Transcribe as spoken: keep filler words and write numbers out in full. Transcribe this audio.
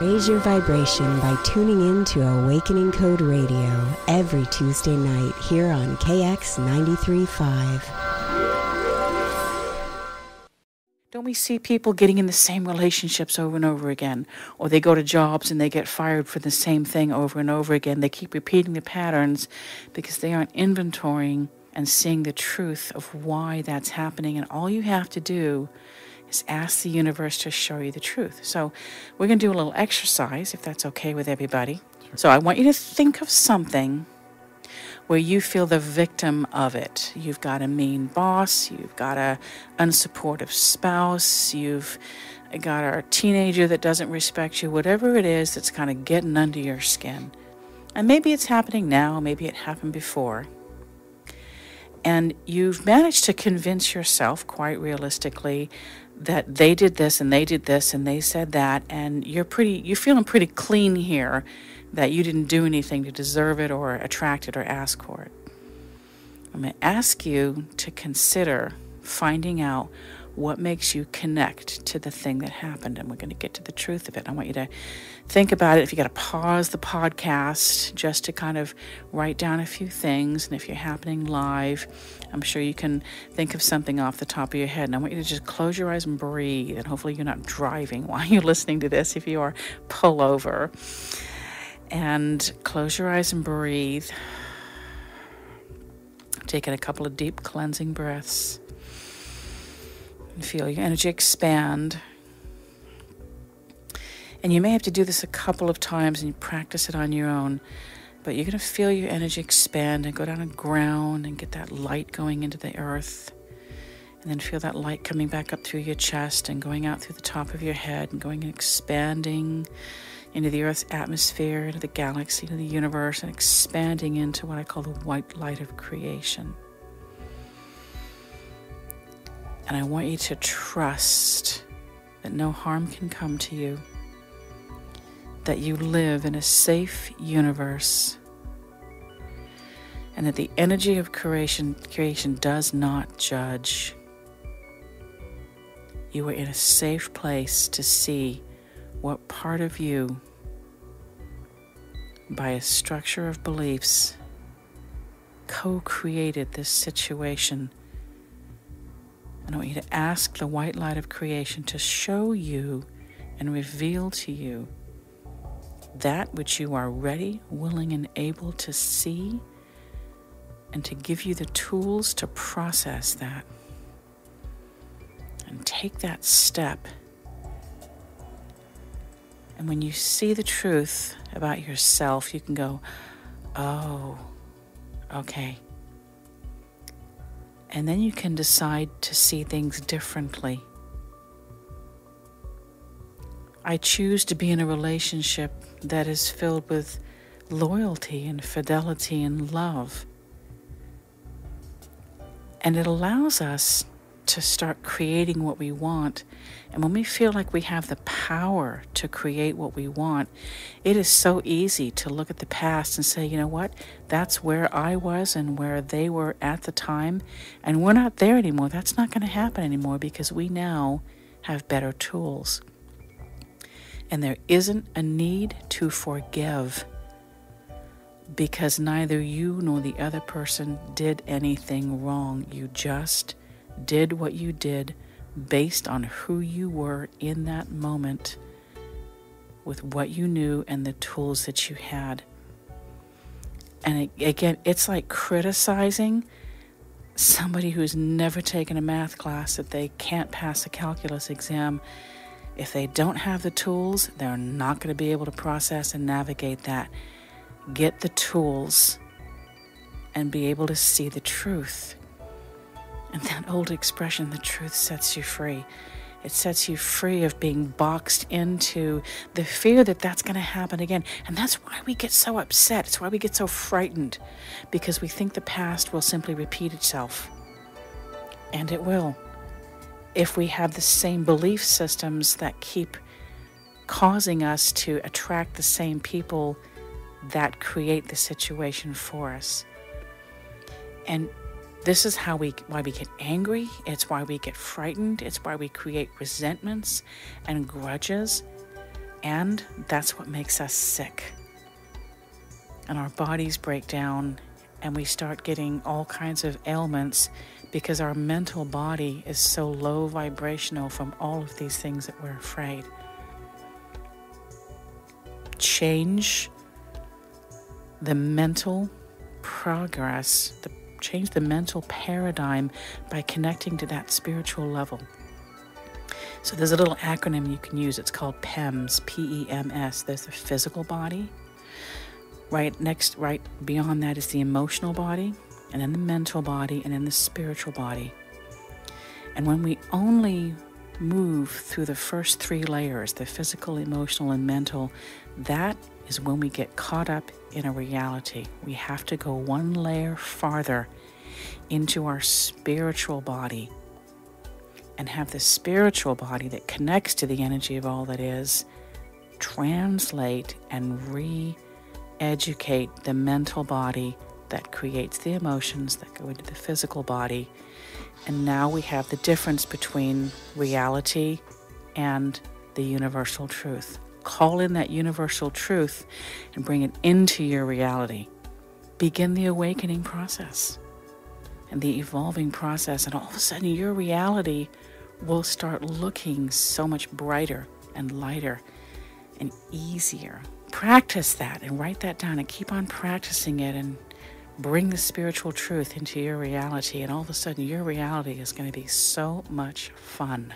Raise your vibration by tuning in to Awakening Code Radio every Tuesday night here on K X nine three five. Don't we see people getting in the same relationships over and over again? Or they go to jobs and they get fired for the same thing over and over again. They keep repeating the patterns because they aren't inventorying and seeing the truth of why that's happening. And all you have to do is ask the universe to show you the truth. So we're going to do a little exercise, if that's okay with everybody. Sure. So I want you to think of something where you feel the victim of it. You've got a mean boss, you've got an unsupportive spouse, you've got a teenager that doesn't respect you, whatever it is that's kind of getting under your skin. And maybe it's happening now, maybe it happened before. And you've managed to convince yourself, quite realistically, that they did this and they did this and they said that, and you're pretty you're feeling pretty clean here, that you didn't do anything to deserve it or attract it or ask for it. I'm going to ask you to consider finding out what makes you connect to the thing that happened, and we're going to get to the truth of it. I want you to think about it. If you got to pause the podcast just to kind of write down a few things, and if you're happening live, I'm sure you can think of something off the top of your head. And I want you to just close your eyes and breathe, and hopefully you're not driving while you're listening to this. If you are, pull over and close your eyes and breathe. Take in a couple of deep cleansing breaths. Feel your energy expand. And you may have to do this a couple of times and you practice it on your own, but you're going to feel your energy expand and go down and ground and get that light going into the earth. And then feel that light coming back up through your chest and going out through the top of your head and going and expanding into the earth's atmosphere, into the galaxy, into the universe, and expanding into what I call the white light of creation. And I want you to trust that no harm can come to you, that you live in a safe universe, and that the energy of creation, creation does not judge. You are in a safe place to see what part of you, by a structure of beliefs, co-created this situation. And I want you to ask the white light of creation to show you and reveal to you that which you are ready, willing, and able to see, and to give you the tools to process that. And take that step. And when you see the truth about yourself, you can go, oh, okay. And then you can decide to see things differently. I choose to be in a relationship that is filled with loyalty and fidelity and love. And it allows us to start creating what we want. And when we feel like we have the power to create what we want, it is so easy to look at the past and say, you know what, that's where I was and where they were at the time, and we're not there anymore. That's not going to happen anymore because we now have better tools. And there isn't a need to forgive because neither you nor the other person did anything wrong. You just did what you did based on who you were in that moment with what you knew and the tools that you had. And it, again, it's like criticizing somebody who's never taken a math class that they can't pass a calculus exam. If they don't have the tools, they're not going to be able to process and navigate that. Get the tools and be able to see the truth. And that old expression, the truth sets you free. It sets you free of being boxed into the fear that that's going to happen again. And that's why we get so upset. It's why we get so frightened, because we think the past will simply repeat itself. And it will. If we have the same belief systems that keep causing us to attract the same people that create the situation for us. And this is how we, why we get angry, it's why we get frightened, it's why we create resentments and grudges, And that's what makes us sick. And our bodies break down and we start getting all kinds of ailments because our mental body is so low vibrational from all of these things that we're afraid. Change the mental progress, the, change the mental paradigm by connecting to that spiritual level. So there's a little acronym you can use. It's called PEMS, P E M S. There's the physical body. Right next, right beyond that is the emotional body, and then the mental body, and then the spiritual body. And when we only move through the first three layers, the physical, emotional, and mental, that is when we get caught up in a reality. We have to go one layer farther into our spiritual body and have the spiritual body that connects to the energy of all that is translate and re-educate the mental body that creates the emotions that go into the physical body. And now we have the difference between reality and the universal truth. Call in that universal truth and bring it into your reality. Begin the awakening process and the evolving process, and all of a sudden your reality will start looking so much brighter and lighter and easier. Practice that and write that down and keep on practicing it, and bring the spiritual truth into your reality, and all of a sudden your reality is going to be so much fun.